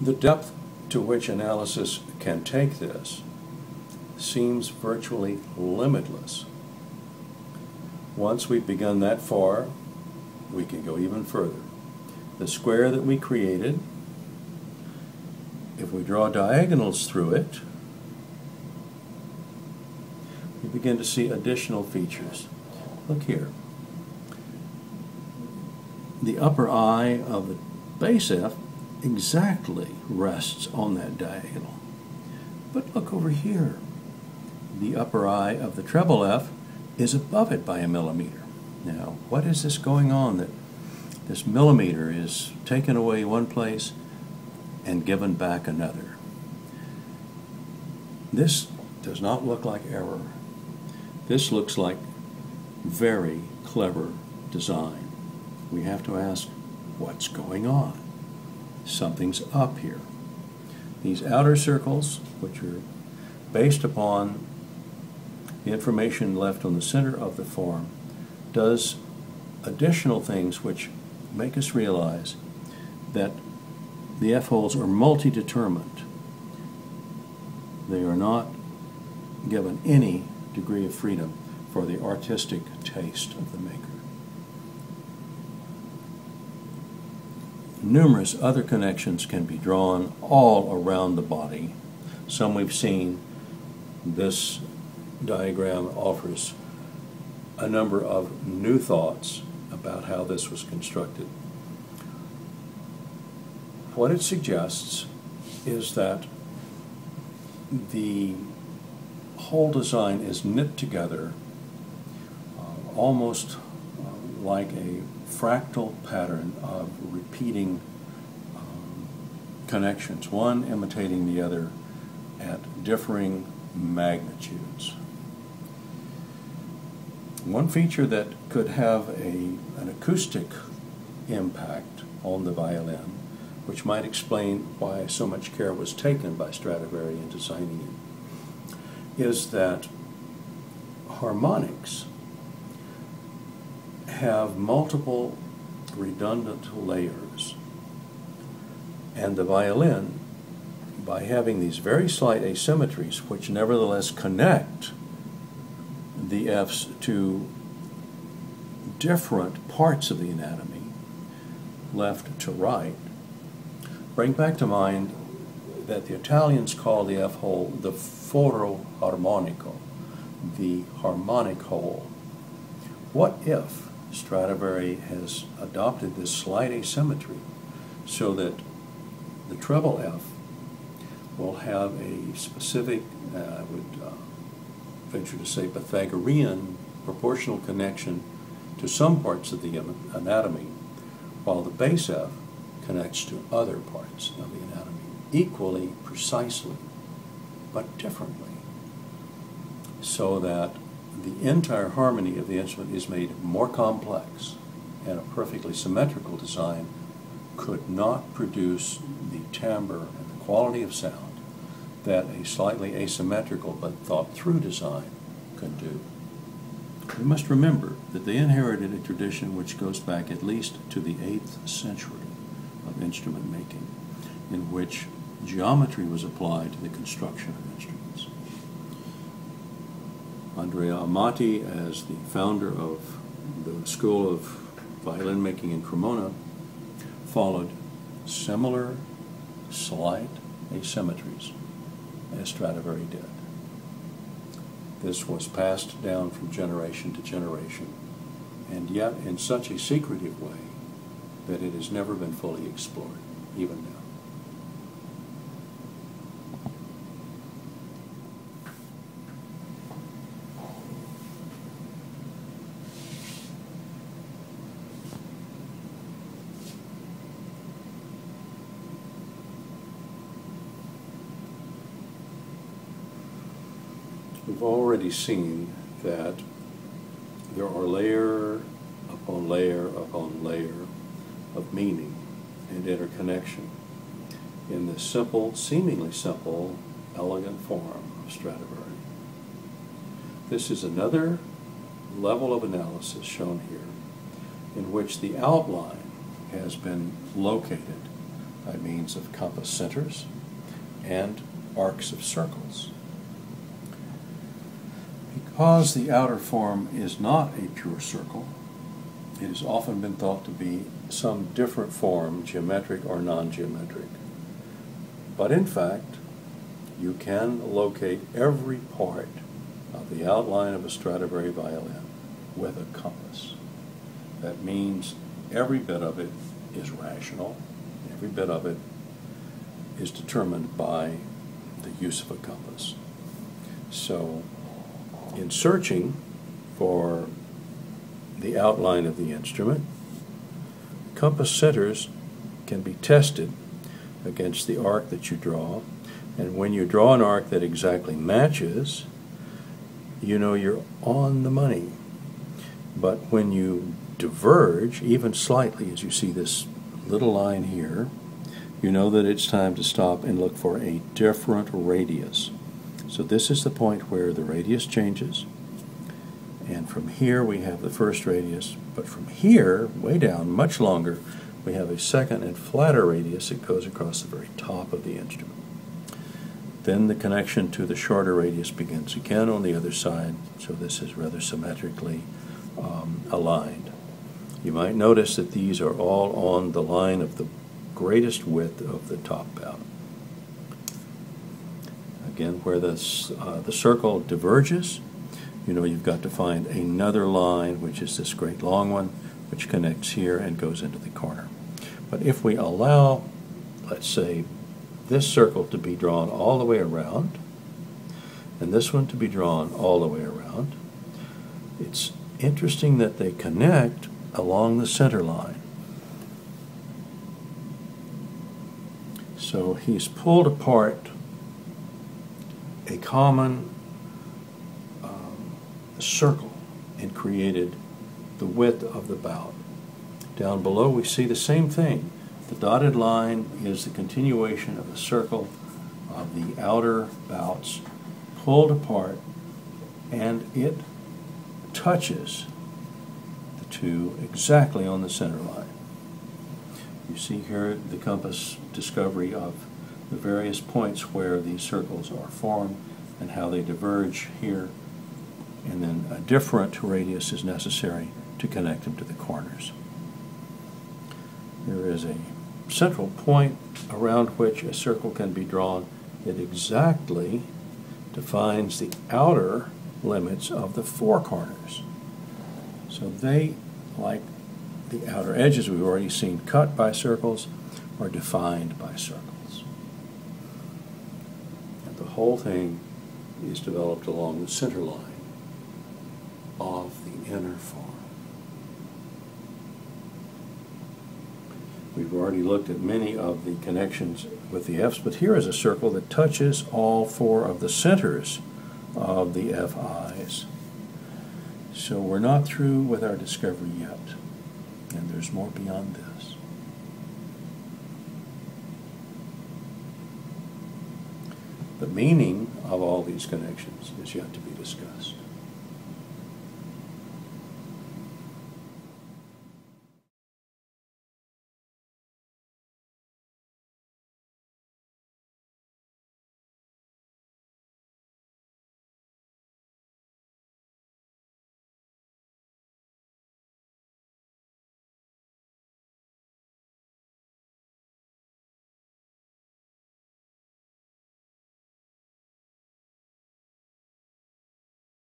The depth to which analysis can take this seems virtually limitless. Once we've begun that far, we can go even further. The square that we created, if we draw diagonals through it, we begin to see additional features. Look here. The upper eye of the base F exactly rests on that diagonal. But look over here. The upper eye of the treble F is above it by a millimeter. Now, what is this going on that this millimeter is taken away one place and given back another? This does not look like error. This looks like very clever design. We have to ask, what's going on? Something's up here. These outer circles, which are based upon the information left on the center of the form, does additional things which make us realize that the F-holes are multi-determined. They are not given any degree of freedom for the artistic taste of the maker. Numerous other connections can be drawn all around the body. Some we've seen. This diagram offers a number of new thoughts about how this was constructed. What it suggests is that the whole design is knit together almost like a fractal pattern of repeating connections, one imitating the other at differing magnitudes. One feature that could have an acoustic impact on the violin, which might explain why so much care was taken by Stradivari in designing it, is that harmonics have multiple redundant layers, and the violin, by having these very slight asymmetries which nevertheless connect the F's to different parts of the anatomy, left to right, bring back to mind that the Italians call the F-hole the foro armonico, the harmonic hole. What if Stradivari has adopted this slight asymmetry so that the treble F will have a specific, I would venture to say, Pythagorean proportional connection to some parts of the anatomy, while the bass F connects to other parts of the anatomy equally precisely but differently, so that the entire harmony of the instrument is made more complex, and a perfectly symmetrical design could not produce the timbre and the quality of sound that a slightly asymmetrical but thought-through design could do. We must remember that they inherited a tradition which goes back at least to the 8th century of instrument making, in which geometry was applied to the construction of instruments. Andrea Amati, as the founder of the School of Violin Making in Cremona, followed similar slight asymmetries as Stradivari did. This was passed down from generation to generation, and yet in such a secretive way that it has never been fully explored, even now. We've already seen that there are layer upon layer upon layer of meaning and interconnection in this simple, seemingly simple, elegant form of Stradivari. This is another level of analysis shown here, in which the outline has been located by means of compass centers and arcs of circles. Because the outer form is not a pure circle, it has often been thought to be some different form, geometric or non-geometric. But in fact, you can locate every part of the outline of a Stradivari violin with a compass. That means every bit of it is rational, every bit of it is determined by the use of a compass. So, in searching for the outline of the instrument, compass centers can be tested against the arc that you draw, and when you draw an arc that exactly matches, you know you're on the money. But when you diverge, even slightly, as you see this little line here, you know that it's time to stop and look for a different radius. So this is the point where the radius changes, and from here we have the first radius, but from here, way down, much longer, we have a second and flatter radius that goes across the very top of the instrument. Then the connection to the shorter radius begins again on the other side, so this is rather symmetrically aligned. You might notice that these are all on the line of the greatest width of the top bout. Again, where the circle diverges, you know you've got to find another line, which is this great long one, which connects here and goes into the corner. But if we allow, let's say, this circle to be drawn all the way around, and this one to be drawn all the way around, it's interesting that they connect along the center line. So he's pulled apart a common circle and created the width of the bout. Down below we see the same thing. The dotted line is the continuation of the circle of the outer bouts pulled apart, and it touches the two exactly on the center line. You see here the compass discovery of the various points where these circles are formed and how they diverge here, and then a different radius is necessary to connect them to the corners. There is a central point around which a circle can be drawn that exactly defines the outer limits of the four corners. So they, like the outer edges we've already seen cut by circles, are defined by circles. The whole thing is developed along the center line of the inner form. We've already looked at many of the connections with the F's, but here is a circle that touches all four of the centers of the Fi's. So we're not through with our discovery yet, and there's more beyond this. The meaning of all these connections is yet to be discussed.